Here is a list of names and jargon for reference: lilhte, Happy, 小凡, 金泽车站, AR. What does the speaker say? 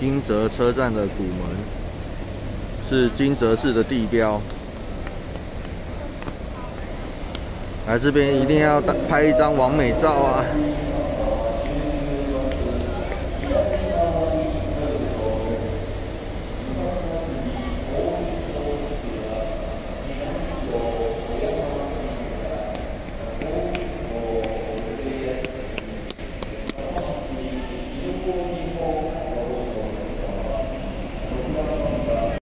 金泽车站的古门，是金泽市的地标。来这边一定要拍一张完美照啊！